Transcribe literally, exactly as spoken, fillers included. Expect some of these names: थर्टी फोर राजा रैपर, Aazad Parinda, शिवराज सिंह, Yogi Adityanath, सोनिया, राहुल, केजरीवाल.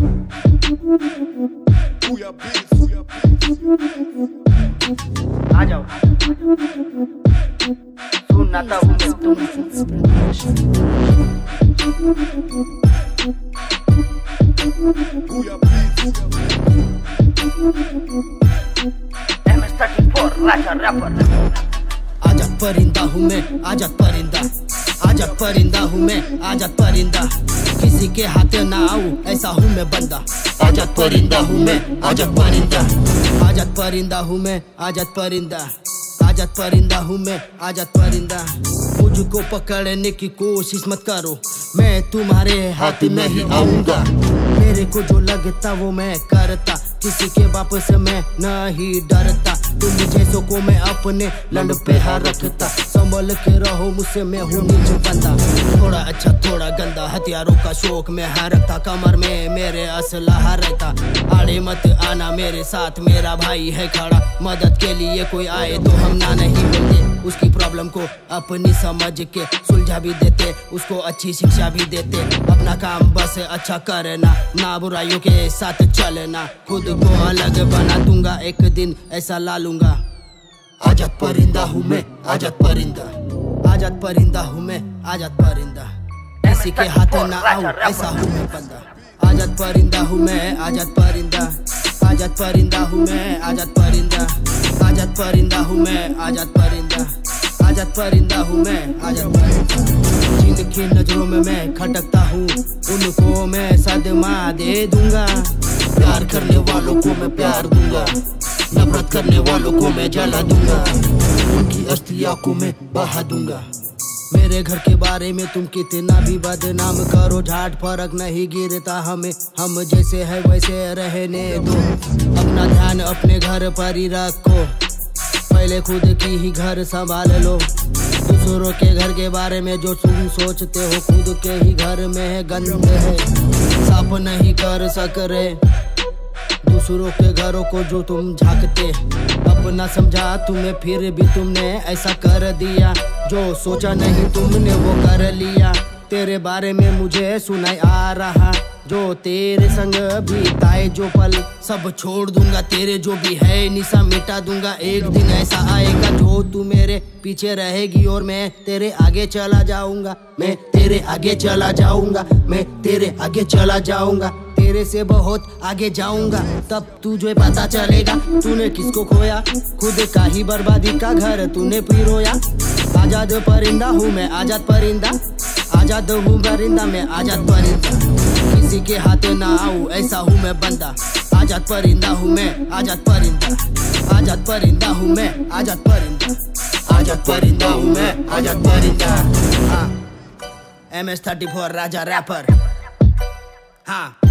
आ जाओ सुनाता हूँ मैं तुम्हें थर्टी फोर राजा रैपर। आजा परिंदा हूँ मैं, आजा परिंदा, आजा परिंदा हूँ मैं, आजा परिंदा, किसी के हाथ ना आऊं ऐसा हूँ मैं बंदा। आजाद परिंदा हूँ मैं, आजाद परिंदा, आजाद परिंदा हूँ मैं, आजाद परिंदा, आजाद परिंदा हूँ मैं, आजाद परिंदा। मुझको पकड़ने की कोशिश मत करो, मैं तुम्हारे हाथ में ही आऊंगा। मेरे को जो लगता वो मैं करता, किसी के बाप से मैं नहीं डरता। तुम जैसों को मैं अपने लंड पे हार रखता, संभल के रहो मुझसे, मैं हूँ नीचे बंदा। थोड़ा अच्छा थोड़ा गंदा, हथियारों का शौक में हार रखता, कमर में मेरे असलहा रहता। आड़े मत आना मेरे साथ, मेरा भाई है खड़ा, मदद के लिए कोई आए तो हम ना नहीं बोलते। उसकी प्रॉब्लम को अपनी समझ के सुलझा भी देते, उसको अच्छी शिक्षा भी देते। अपना काम बस अच्छा करना, ना बुराइयों के साथ चलना। खुद को अलग बना दूंगा, एक दिन ऐसा ला लूंगा। आजाद परिंदा हूँ मैं, आजाद परिंदा, आजाद परिंदा हूँ मैं, आजाद परिंदा, किसी के हाथ ना आऊं ऐसा हूँ मैं बंदा। आजाद परिंदा हूँ मैं, आजाद परिंदा, आजाद परिंदा हूँ मैं, आजाद परिंदा, आजाद परिंदा हूँ मैं, आजाद परिंदा, आजाद परिंदा हूँ मैं, आजाद परिंदा। जिनकी नजरों में मैं खटकता हूँ उनको मैं सदमा दे दूंगा। प्यार करने वालों को मैं प्यार दूंगा, नफरत करने वालों को मैं जला दूंगा, उनकी अस्थिया को मैं बहा दूंगा। मेरे घर के बारे में तुम कितना भी बदनाम करो, झाट फर्क नहीं गिरता हमें, हम जैसे है वैसे रहने दो। अपना ध्यान अपने घर पर ही रखो, पहले खुद की ही घर संभाल लो। दूसरों के घर के बारे में जो तुम सोचते हो, खुद के ही घर में है गंद है, साफ नहीं कर सक रहे। दूसरों के घरों को जो तुम झांकते, अपना समझा तुम्हें फिर भी तुमने ऐसा कर दिया, जो सोचा नहीं तुमने वो कर लिया। तेरे बारे में मुझे सुनाई आ रहा, जो तेरे संग बीताए जो पल, सब छोड़ दूंगा, तेरे जो भी है निशा मिटा दूंगा। एक दिन ऐसा आएगा जो तू मेरे पीछे रहेगी और मैं तेरे आगे चला जाऊंगा, मैं तेरे आगे चला जाऊंगा, मैं तेरे आगे चला जाऊंगा, तेरे से बहुत आगे जाऊंगा। तब तुझे पता चलेगा तूने किसको खोया, खुद का ही बर्बादी का घर तूने पी रोया। आजाद परिंदा हूँ मैं, आजाद परिंदा, आजाद हूँ परिंदा मैं, आजाद परिंदा, किसी के हाथ ना आऊं ऐसा हूँ मैं बंदा। आजाद परिंदा हूँ मैं, आजाद परिंदा, आजाद परिंदा हूँ मैं, आजाद परिंदा, आजाद परिंदा हूँ मैं, आजाद परिंदा। हाँ, M S थर्टी फोर राजा रैपर। हाँ।